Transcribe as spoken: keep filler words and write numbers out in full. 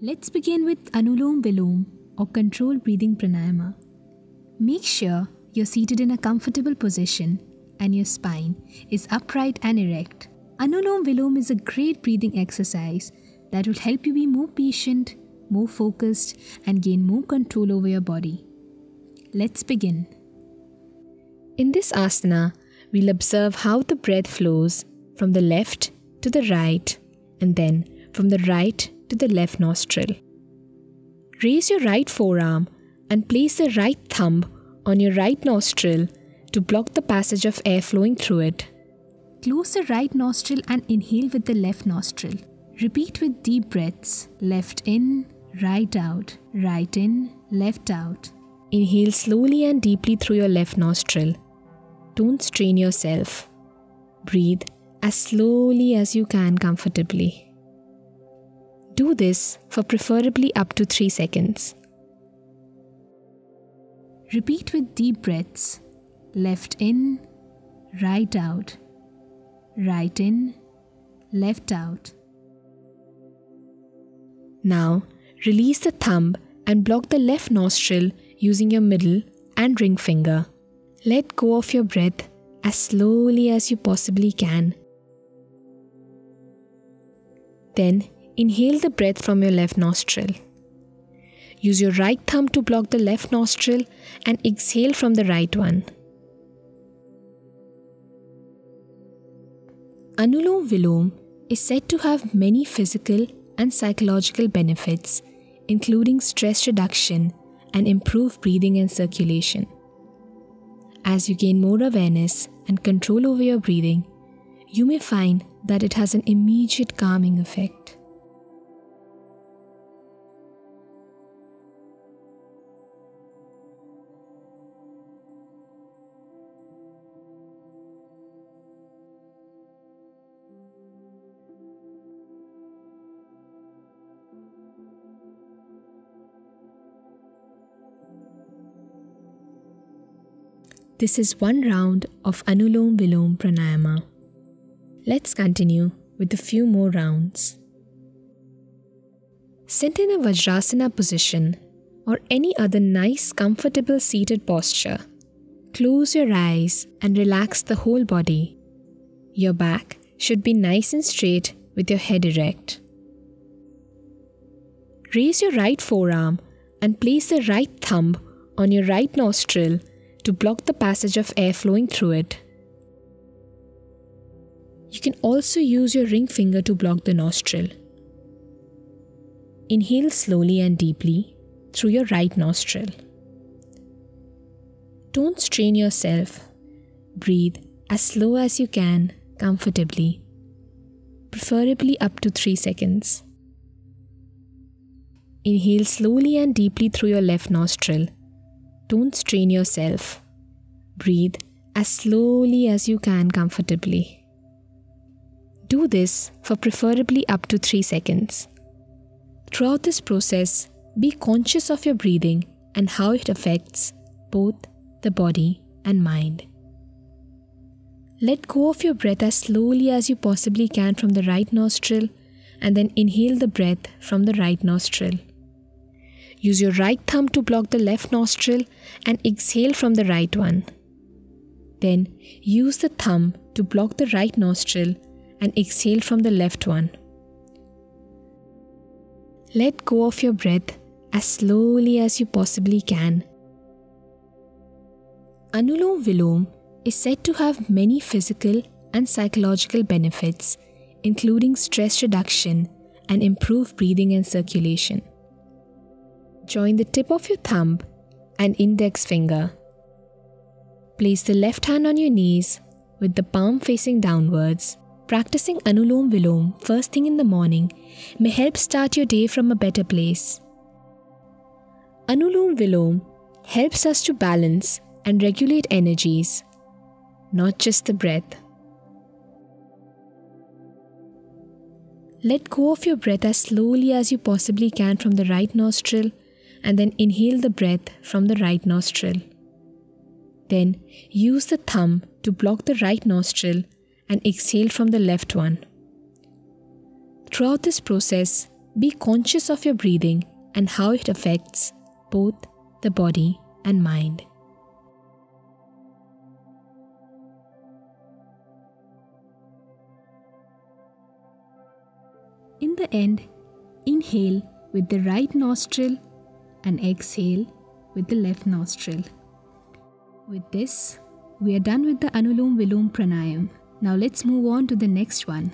Let's begin with Anulom Vilom or controlled breathing pranayama. Make sure you're seated in a comfortable position and your spine is upright and erect. Anulom Vilom is a great breathing exercise that will help you be more patient, more focused, and gain more control over your body. Let's begin. In this asana, we'll observe how the breath flows from the left to the right and then from the right to the left nostril. Raise your right forearm and place the right thumb on your right nostril to block the passage of air flowing through it. Close the right nostril and inhale with the left nostril. Repeat with deep breaths. Left in, right out, right in, left out. Inhale slowly and deeply through your left nostril. Don't strain yourself. Breathe as slowly as you can comfortably. Do this for preferably up to three seconds. Repeat with deep breaths. Left in, right out. Right in, left out. Now, release the thumb and block the left nostril using your middle and ring finger. Let go of your breath as slowly as you possibly can. Then, inhale the breath from your left nostril. Use your right thumb to block the left nostril and exhale from the right one. Anulom Vilom is said to have many physical and psychological benefits, including stress reduction and improved breathing and circulation. As you gain more awareness and control over your breathing, you may find that it has an immediate calming effect. This is one round of Anulom Vilom Pranayama. Let's continue with a few more rounds. Sit in a Vajrasana position or any other nice comfortable seated posture. Close your eyes and relax the whole body. Your back should be nice and straight with your head erect. Raise your right forearm and place the right thumb on your right nostril to block the passage of air flowing through it. You can also use your ring finger to block the nostril. Inhale slowly and deeply through your right nostril. Don't strain yourself. Breathe as slow as you can, comfortably, preferably up to three seconds. Inhale slowly and deeply through your left nostril. Don't strain yourself. Breathe as slowly as you can comfortably. Do this for preferably up to three seconds. Throughout this process, be conscious of your breathing and how it affects both the body and mind. Let go of your breath as slowly as you possibly can from the right nostril and then inhale the breath from the right nostril. Use your right thumb to block the left nostril and exhale from the right one. Then use the thumb to block the right nostril and exhale from the left one. Let go of your breath as slowly as you possibly can. Anulom Vilom is said to have many physical and psychological benefits, including stress reduction and improved breathing and circulation. Join the tip of your thumb and index finger. Place the left hand on your knees with the palm facing downwards. Practicing Anulom Vilom first thing in the morning may help start your day from a better place. Anulom Vilom helps us to balance and regulate energies, not just the breath. Let go of your breath as slowly as you possibly can from the right nostril and then inhale the breath from the right nostril. Then use the thumb to block the right nostril and exhale from the left one. Throughout this process, Be conscious of your breathing and how it affects both the body and mind. In the end, inhale with the right nostril and exhale with the left nostril. With this, we are done with the Anulom Vilom Pranayam. Now let's move on to the next one.